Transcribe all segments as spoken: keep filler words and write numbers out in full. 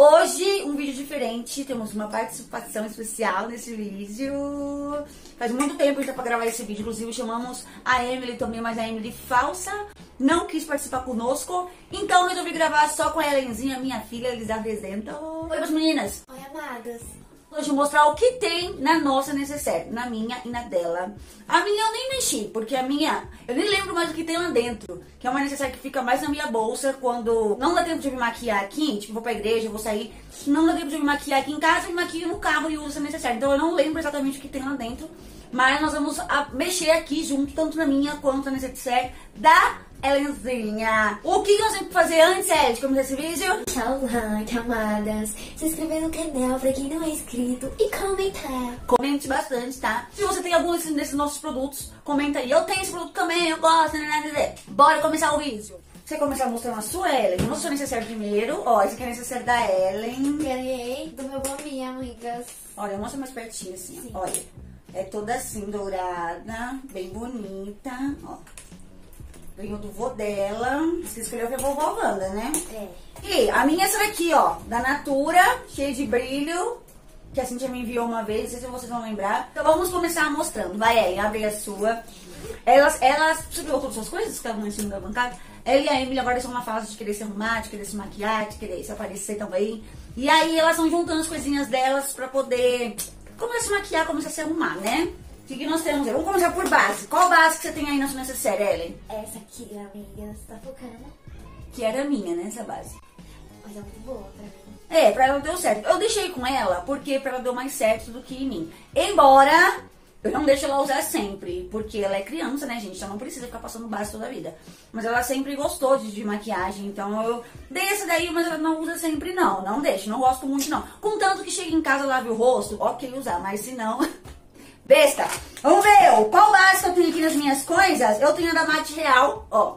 Hoje, um vídeo diferente, temos uma participação especial nesse vídeo. Faz muito tempo que está para gravar esse vídeo, inclusive chamamos a Emily também, mas a Emily falsa não quis participar conosco. Então resolvi gravar só com a Helenzinha, minha filha, eles apresentam. Oi, meninas! Oi, amadas! Hoje eu vou mostrar o que tem na nossa necessaire, na minha e na dela. A minha eu nem mexi, porque a minha, eu nem lembro mais o que tem lá dentro. Que é uma necessaire que fica mais na minha bolsa quando não dá tempo de me maquiar aqui. Tipo, vou pra igreja, vou sair, não dá tempo de me maquiar aqui em casa, eu me maquio no carro e uso essa necessaire. Então eu não lembro exatamente o que tem lá dentro, mas nós vamos mexer aqui junto, tanto na minha quanto na necessaire da Helenzinha. O que nós temos que fazer antes, Helen, de começar esse vídeo? Deixar o like, amadas, se inscrever no canal pra quem não é inscrito e comentar. Comente bastante, tá? Se você tem algum desses nossos produtos, comenta aí. Eu tenho esse produto também, eu gosto, né? Bora começar o vídeo. Você começar mostrando a sua, Helen. Eu mostro o necessário primeiro. Ó, esse aqui é necessário da Helen. Ganhei do meu bombinho, amigas. Olha, eu mostro mais pertinho assim. Sim. Olha, é toda assim, dourada, bem bonita, ó. Ganhou do vô dela. Você escolheu que é vovó Wanda, né? É. E a minha é essa daqui, ó. Da Natura, cheia de brilho. Que a Cintia me enviou uma vez, não sei se vocês vão lembrar. Então vamos começar mostrando. Vai, Ellen, abre a sua. Elas, elas... Você pegou todas as coisas que estavam em cima da bancada? Ela e a Emily agora estão na fase de querer se arrumar, de querer se maquiar, de querer se aparecer também. E aí elas estão juntando as coisinhas delas pra poder começar a se maquiar, começar a se arrumar, né? O que, que nós temos? Vamos começar por base. Qual base que você tem aí na sua necessaire, Helen? Essa aqui, amiga, você tá focando. Que era minha, né, essa base. Mas é muito boa pra mim. É, pra ela deu certo. Eu deixei com ela porque pra ela deu mais certo do que em mim. Embora eu não deixo ela usar sempre, porque ela é criança, né, gente? Então não precisa ficar passando base toda a vida. Mas ela sempre gostou de, de maquiagem, então eu dei essa daí, mas ela não usa sempre, não. Não deixo, não gosto muito, não. Contanto que chega em casa, lave o rosto, ok usar, mas se não... Besta. Vamos ver, ó, qual base que eu tenho aqui nas minhas coisas? Eu tenho a da Matte Real, ó,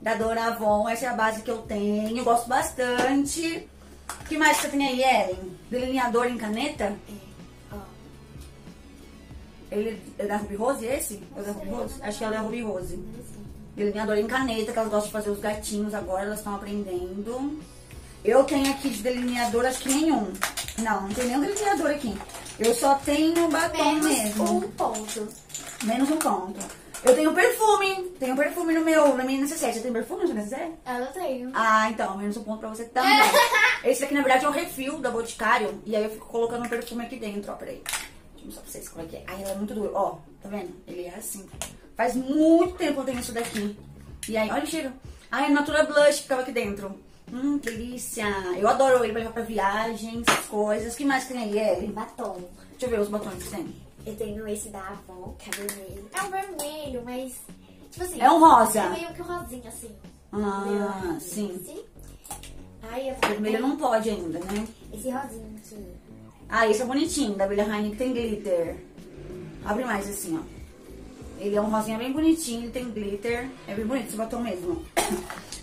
da Dora Avon. Essa é a base que eu tenho, eu gosto bastante. O que mais que você tem aí, Helen? Delineador em caneta? É, ó. Ele é da Ruby Rose, esse? É da Ruby Rose? Acho que ela é da Ruby Rose. Delineador em caneta, que elas gostam de fazer os gatinhos agora, elas estão aprendendo. Eu tenho aqui de delineador, acho que nenhum. Não, não tem nenhum delineador aqui. Eu só tenho batom Menos mesmo. Menos um ponto. Menos um ponto. Eu tenho perfume. Tenho perfume no meu, na minha necessaire. Você tem perfume no seu? Ah, eu tenho. Ah, então, menos um ponto pra você também. Esse aqui, na verdade, é o refil da Boticário. E aí eu fico colocando perfume aqui dentro, ó, peraí. Deixa eu mostrar pra vocês como é que é. Ai, ela é muito dura. Ó, tá vendo? Ele é assim. Faz muito tempo que eu tenho isso daqui. E aí, olha o cheiro. Ai, a Natura Blush que tava aqui dentro. Hum, que delícia. Eu adoro ele pra levar pra viagens, coisas. O que mais tem aí, Ellen? Batom. Deixa eu ver os batons que tem. Eu tenho esse da Avon, que é vermelho. É um vermelho, mas... Tipo assim... É um rosa. É meio que um rosinha, assim. Ah, sim. Esse. Ai, eu vermelho bem. Não pode ainda, né? Esse rosinho aqui. Ah, esse é bonitinho, da Abelha Rainha, que tem glitter. Abre mais assim, ó. Ele é um rosinha bem bonitinho, tem glitter. É bem bonito esse batom mesmo.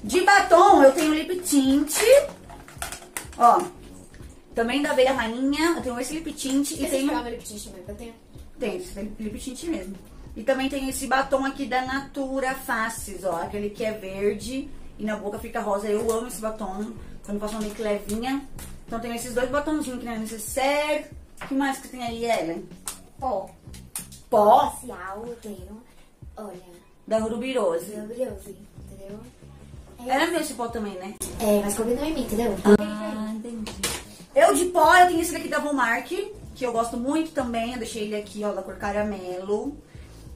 De batom, eu tenho lip tint. Ó. Também da Abelha Rainha. Eu tenho esse lip tint. Você e tem um... lip tint também, eu tenho? Tem, esse tem lip tint mesmo. E também tem esse batom aqui da Natura Faces, ó. Aquele que é verde e na boca fica rosa. Eu amo esse batom. Quando faço uma make levinha. Então, tenho esses dois batonzinhos que não é necessário. O que mais que tem aí, Ellen? Pó. Pó? Facial, eu tenho. Olha. Da Urubirose. Da Urubirose, entendeu? Ela viu esse pó também, né? É, mas combinou em mim, entendeu? Ah, entendi. Eu de pó, eu tenho esse daqui da Vomark, que eu gosto muito também. Eu deixei ele aqui, ó, da cor caramelo.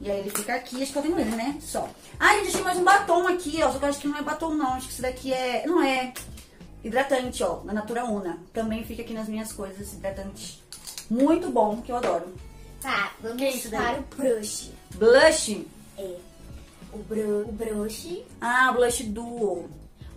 E aí ele fica aqui, acho que eu tenho ele, né? Só. Ah, gente, deixei mais um batom aqui, ó. Só que eu acho que não é batom, não. Acho que esse daqui é... Não é hidratante, ó. Da Natura Una. Também fica aqui nas minhas coisas, esse hidratante. Muito bom, que eu adoro. Tá, vamos que isso para o brush. Blush? É. O, bru o brush. Ah, o blush duo.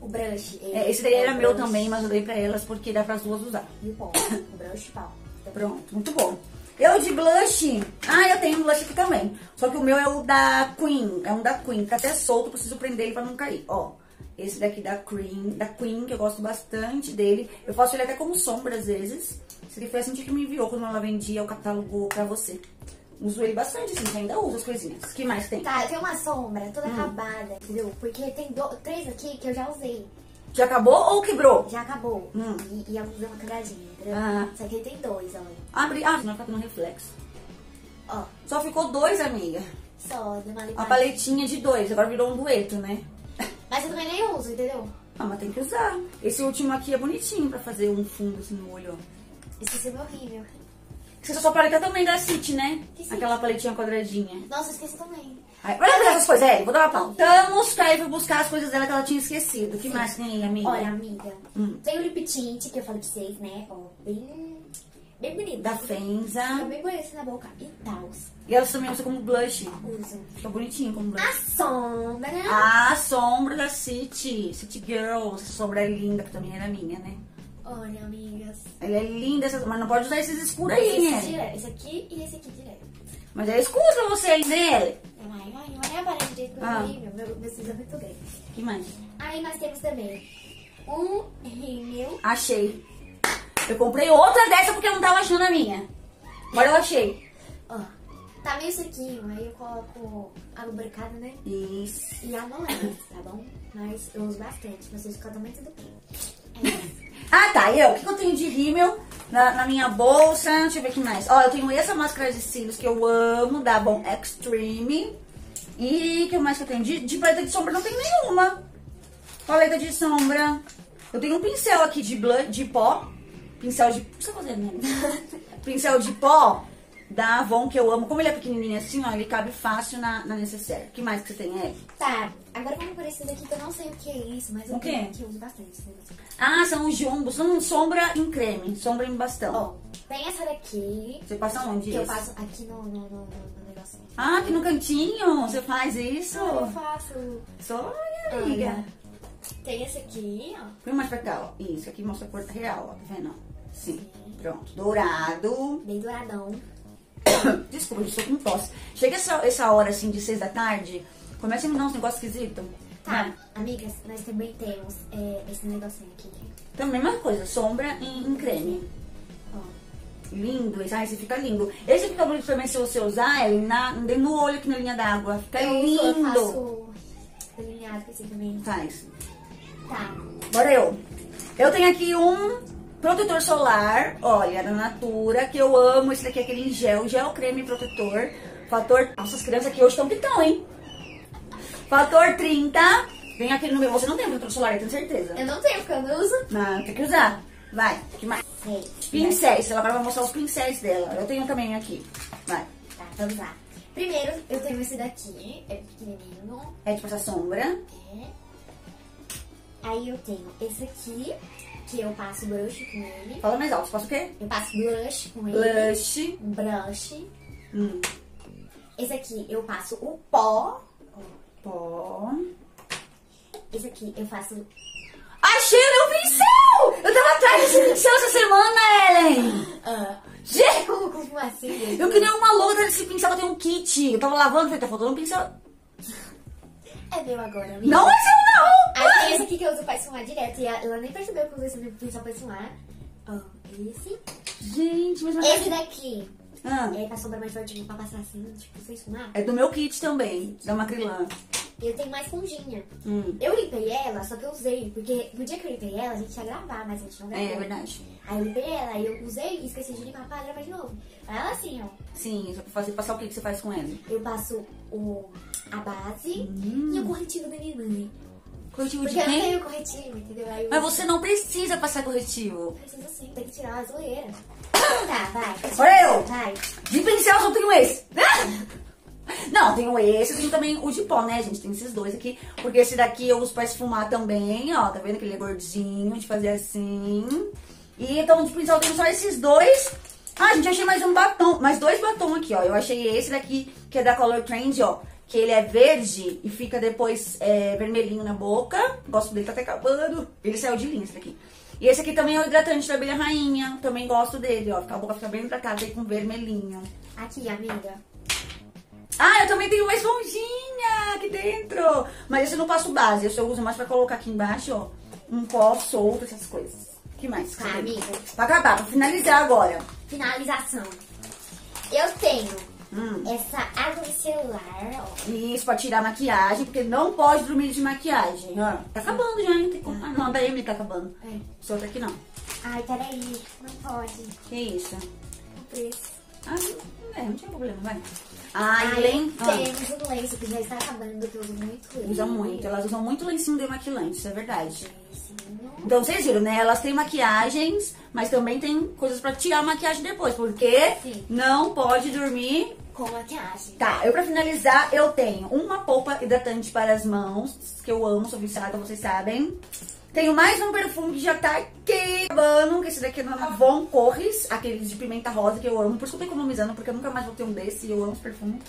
O brush. É, é, esse daí era meu brush. Também, mas eu dei pra elas porque dá pras duas usar. E o pó. O brush e pau. Pronto, muito bom. Eu de blush... Ah, eu tenho um blush aqui também. Só que o meu é o da Queen. É um da Queen. Tá até solto, preciso prender ele pra não cair. Ó, esse daqui da Queen, da Queen, que eu gosto bastante dele. Eu faço ele até como sombra, às vezes. Esse aqui foi a Cintia que me enviou quando ela vendia o catálogo pra você. Uso ele bastante, assim, ainda uso as coisinhas. O que mais tem? Tá, eu tenho uma sombra toda hum. acabada, entendeu? Porque tem do, três aqui que eu já usei. Já acabou ou quebrou? Já acabou. Hum. E, e alguns deu uma cagadinha, entendeu? Ah. Isso aqui tem dois, olha. Abre, ah, não fica no reflexo. Ó. Só ficou dois, amiga. Só, deu uma limpeza. Uma paletinha de dois, agora virou um dueto, né? Mas eu também nem uso, entendeu? Ah, mas tem que usar. Esse último aqui é bonitinho pra fazer um fundo assim no olho, ó. Esse é horrível. Esqueci a sua paleta também da City, né? Que Aquela City? Paletinha quadradinha. Nossa, esqueci também. Ai, olha essas coisas, é, vou dar uma pau. Estamos pra ir buscar as coisas dela que ela tinha esquecido. O que Sim. mais tem aí, amiga? Olha, amiga, hum. tem o lip tint que eu falei pra vocês, né? Ó, bem, bem bonito. Da Fenza. Eu bem conheço na boca e tal. E elas também usam como blush. Usam. Fica bonitinho como blush. A sombra. A sombra da City. City Girl. Essa sombra é linda, que também era minha, né? Olha, amigas. Ela é linda, essa... mas não pode usar esses escuros aí, né? Esse, dire... esse aqui e esse aqui direto. Mas é escuro pra você aí, né? Ai, ai, olha a parede direito que eu ah. meu, meu, meu cinza é muito grande. Que mais? Aí nós temos também um rímel. Achei. Eu comprei outra dessa porque eu não tava achando a minha. Agora eu achei. Ó, tá meio sequinho, aí eu coloco a lubrificada, né? Isso. E a não leva, tá bom? Mas eu uso bastante, mas eu uso cada momento do que. É isso. Ah, tá. Eu, o que eu tenho de rímel na, na minha bolsa? Deixa eu ver o que mais. Ó, eu tenho essa máscara de cílios que eu amo, da Bom Extreme. E o que mais que eu tenho? De, de paleta de sombra não tem nenhuma. Paleta de sombra. Eu tenho um pincel aqui de, blush, de pó. Pincel de... O que você tá fazendo, né? Pincel de pó da Avon, que eu amo. Como ele é pequenininho assim, ó, ele cabe fácil na, na necessaire. O que mais que você tem, Eve? Tá. Agora vamos por esse daqui, que eu não sei o que é isso, mas eu, tenho, que eu uso bastante. Ah, são os jombos. São sombra em creme, sombra em bastão. Ó, tem essa daqui. Você passa onde? Que eu passo aqui no, no, no, no negocinho. Ah, aqui no cantinho? Você faz isso? Ah, eu faço. Só, olha, amiga. Olha. Tem esse aqui, ó. Põe mais pra cá, ó. Isso, aqui mostra a cor real, ó. Tá vendo? Sim. Sim. Pronto. Dourado. Bem douradão. Desculpa, eu estou com tosse. Chega essa, essa hora, assim, de seis da tarde, começa a me dar uns negócios esquisitos. Tá, né? Amigas, nós também temos é, esse negocinho aqui. Então, mesma coisa, sombra em, em creme. Ó. Lindo esse. Ah, esse fica lindo. Esse fica bonito também se você usar ele na, no olho aqui na linha d'água. Fica eu lindo. Eu faço delineado com esse também. Faz. Tá. Bora eu. Eu tenho aqui um... protetor solar, olha, da Natura, que eu amo. Esse daqui é aquele gel, gel creme protetor. Fator... Nossa, as crianças aqui hoje estão que estão, hein? Fator trinta. Vem aquele no meu. Você não tem protetor solar, eu tenho certeza. Eu não tenho, porque eu não uso. Ah, tem que usar. Vai, o que mais? Sei. Pincéis, ela agora vai mostrar os pincéis dela. Eu tenho também aqui. Vai. Tá, vamos lá. Primeiro, eu tenho esse daqui, é pequenininho. É de passar sombra. É. Aí eu tenho esse aqui. Que eu passo blush com ele. Fala mais alto, você passa o quê? Eu passo blush com ele. Blush. Brush. Hum. Esse aqui eu passo o pó. Pó. Esse aqui eu faço... Achei o meu pincel! Eu tava atrás desse pincel essa semana, Ellen! Ah. Gente! Como assim? Eu queria uma louca desse pincel, eu tenho um kit. Eu tava lavando, falei, tá faltando um pincel. É meu agora, amiga. Não é seu, não! Aí tem esse aqui que eu uso pra esfumar direto. E ela nem percebeu que eu usei esse pincel pra esfumar. Ó, esse. Gente, mas... Esse daqui. Ah. É pra sombra mais forte, pra passar assim, tipo, sem esfumar. É do meu kit também, da Macrilan. Eu tenho mais esponjinha. Hum. Eu limpei ela, só que eu usei. Porque no dia que eu limpei ela, a gente ia gravar, mas a gente não gravou. É, é verdade. Aí eu limpei ela, eu usei e esqueci de limpar pra gravar de novo. Aí ela assim, ó. Sim, só pra fazer, passar o que que você faz com ela? Eu passo o, a base hum. e o corretivo da minha mãe. Corretivo porque de quem? Porque eu tenho corretivo, entendeu? Aí eu... Mas você não precisa passar corretivo. Precisa sim, tem que tirar a zoeira. Tá, vai. Olha eu! Vai. De pincel, só tenho esse. Não, tenho esse, tenho também o de pó, né, gente? Tem esses dois aqui. Porque esse daqui eu uso pra esfumar também, ó. Tá vendo que ele é gordinho, de fazer assim. E então, de pincel, eu tenho só esses dois. Ah, gente, eu achei mais um batom. Mais dois batons aqui, ó. Eu achei esse daqui, que é da Color Trend, ó. Que ele é verde e fica depois é, vermelhinho na boca. Gosto dele, tá até acabando. Ele saiu de linha, esse daqui. E esse aqui também é o hidratante da Abelha Rainha. Também gosto dele, ó. A boca fica bem hidratada aí com vermelhinho. Aqui, amiga. Ah, eu também tenho uma esponjinha aqui dentro. Mas esse eu não passo base, eu só uso mais pra colocar aqui embaixo, ó. Um pó solto, essas coisas. O que mais? Tá, amiga. Pra acabar, pra finalizar agora. Finalização. Eu tenho hum. essa água celular, ó. Isso, pra tirar a maquiagem, porque não pode dormir de maquiagem, ó. Tá acabando já, hein? Tem como... Ah, não, a B e M tá acabando. É. Solta aqui não. Ai, peraí, não pode. Que isso? O preço. Ah, não, é, não tinha problema, vai. Ai, Ai len... temos ah. um lenço que já está acabando, que eu uso muito lenço. Usa muito, elas usam muito lencinho demaquilante, isso é verdade. Então, vocês viram, né? Elas têm maquiagens, mas também tem coisas pra tirar a maquiagem depois, porque Sim. não pode dormir com maquiagem. Tá, eu pra finalizar, eu tenho uma polpa hidratante para as mãos, que eu amo, sou viciada, vocês sabem. Tenho mais um perfume que já tá aqui, acabando, que esse daqui é do Avon Corris, aquele de pimenta rosa, que eu amo. Por isso que eu tô economizando, porque eu nunca mais vou ter um desse, e eu amo esse perfume.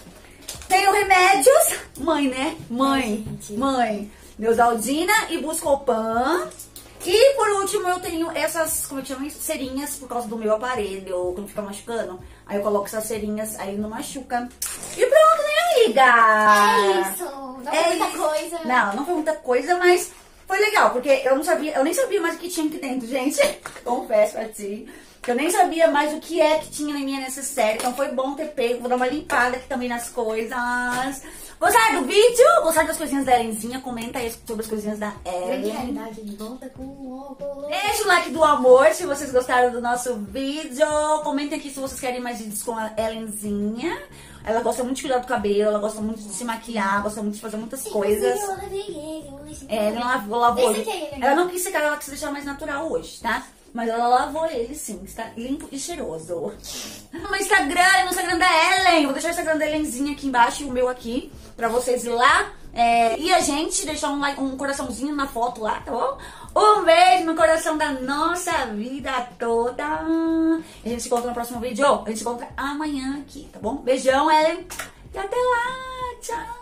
Tenho remédios, mãe, né? Mãe, Ai, mãe. Neosaldina e Buscopan. E por último eu tenho essas, como é que chama isso? Cerinhas, por causa do meu aparelho, quando fica machucando. Aí eu coloco essas cerinhas, aí não machuca. E pronto, né, amiga? É isso, não é foi muita isso. coisa. Não, não foi muita coisa, mas foi legal, porque eu não sabia, eu nem sabia mais o que tinha aqui dentro, gente. Confesso pra ti. Eu nem sabia mais o que é que tinha na minha necessaire, então foi bom ter pego. Vou dar uma limpada aqui também nas coisas. Gostaram do vídeo? Gostaram das coisinhas da Helenzinha? Comenta aí sobre as coisinhas da Helen. Deixa o like do amor se vocês gostaram do nosso vídeo. Comentem aqui se vocês querem mais vídeos com a Helenzinha. Ela gosta muito de cuidar do cabelo, ela gosta muito de se maquiar, gosta muito de fazer muitas Sim, coisas. Eu lavei ele, eu lavei é, ele lavou, lavou. Ele. Ele. Ela não quis secar, ela quis deixar mais natural hoje, tá? Mas ela lavou ele sim, está limpo e cheiroso. No Instagram, no Instagram da Helen. Vou deixar o Instagram da Helenzinha aqui embaixo e o meu aqui, pra vocês ir lá. É, e a gente deixar um, like, um coraçãozinho na foto lá, tá bom? Um beijo no coração da nossa vida toda. E a gente se encontra no próximo vídeo. A gente se encontra amanhã aqui, tá bom? Beijão, Helen. E até lá. Tchau.